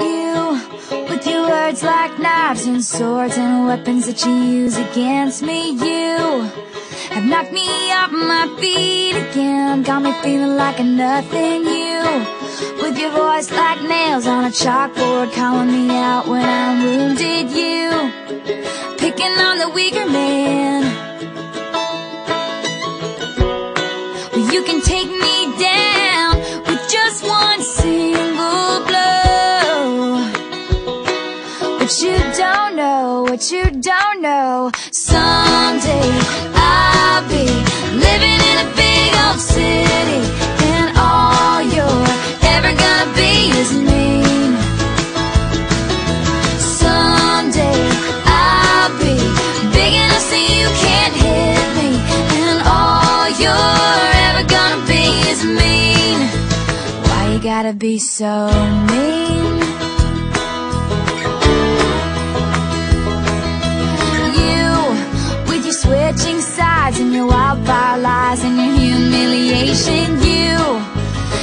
You, with your words like knives and swords and weapons that you use against me. You have knocked me off my feet again, got me feeling like a nothing. You, with your voice like nails on a chalkboard, calling me out when I'm wounded. You, picking on the weaker man. Well, you can take me down with just one single blow, but you don't know what you don't know. Someday I'll be living in a big old city, and all you're ever gonna be is me. Someday I'll be big enough so you can't hit me, and all you're ever gonna be is mean. Why you gotta be so mean? Switching sides and your wildfire lies and your humiliation. You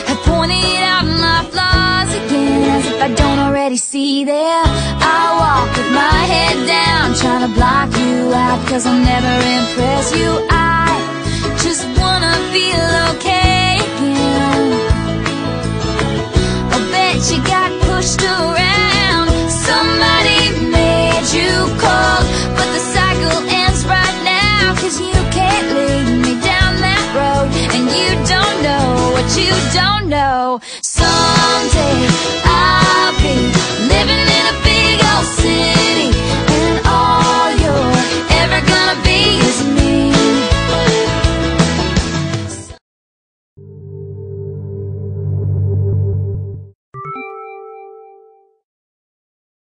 have pointed out my flaws again, as if I don't already see them. I walk with my head down, trying to block you out, 'cause I'll never impress you. I just wanna feel okay again. I bet you got pushed around, somebody made you cold, but the cycle ends right now. 'Cause you can't lead me down that road, and you don't know what you don't know.